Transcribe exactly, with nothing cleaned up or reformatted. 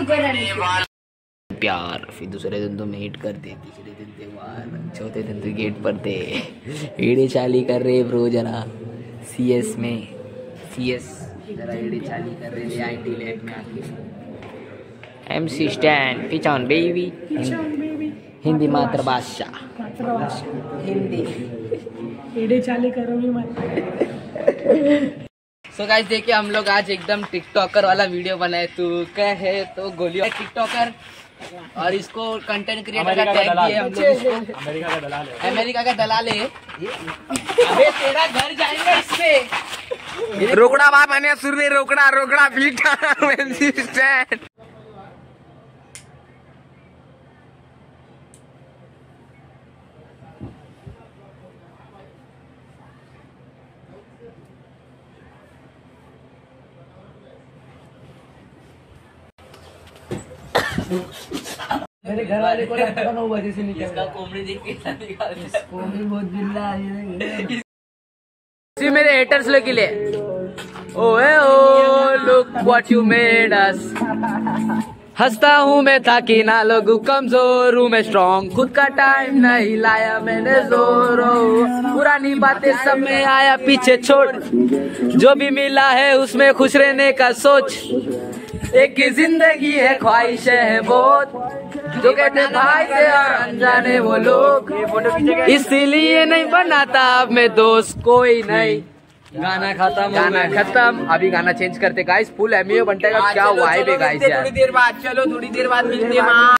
प्यार, फिर दूसरे दिन तो मीट करते, तीसरे दिन त्यौहार, चौथे दिन क्रिकेट पढ़ते। एड़े चाली कर रहे ब्रो जरा सी एस में, सी एस जरा एड़े चाली कर रहे आई टी लैब में आके। M C stand pitch on baby, Hindi मातृभाषा, हिंदी एड़े चाली करोगी मत। सो गाइस देखिए हम लोग आज एकदम टिकटॉकर वाला वीडियो बनाए। तू क्या है तो गोलियों टिकटॉकर और इसको कंटेंट क्रिएटर का टैग दिए हम लोग। अमेरिका का दलाल है, अमेरिका का दलाल है। अबे तेरा घर जाएगा इससे। रोकड़ा बाप आने सुरवे रोकड़ा रोकड़ा बीटा स्टैंड। मेरे घर वाले को नौ बजे से निकला कोमड़ी देख के कोमड़ी बहुत बिल्ला है। ये मेरे हेटर्स लोग के लिए ओए ओ look what you made us. हंसता हूँ मैं ताकि ना लोगों, कमजोर हूँ मैं स्ट्रॉन्ग, खुद का टाइम नहीं लाया मैंने जोर। पुरानी बातें सब में आया पीछे छोड़, जो भी मिला है उसमें खुश रहने का सोच। एक जिंदगी है ख्वाहिशें हैं बहुत, जो कहते भाई से अनजाने वो लोग। इसीलिए नहीं बनाता अब मैं दोस्त कोई नहीं। गाना खत्म, गाना खत्म। अभी गाना चेंज करते गाइस, फुल एमओ बनता है। क्या वाइब है गाइस यार। थोड़ी देर बाद, चलो थोड़ी देर बाद मिलते हैं।